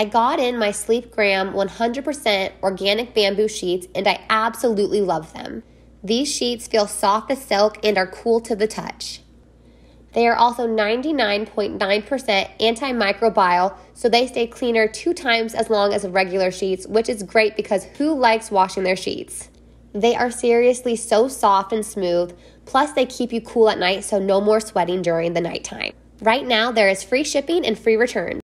I got in my Sleepgram 100% organic bamboo sheets and I absolutely love them. These sheets feel soft as silk and are cool to the touch. They are also 99.9% antimicrobial, so they stay cleaner 2 times as long as regular sheets, which is great because who likes washing their sheets? They are seriously so soft and smooth, plus they keep you cool at night, so no more sweating during the nighttime. Right now, there is free shipping and free returns.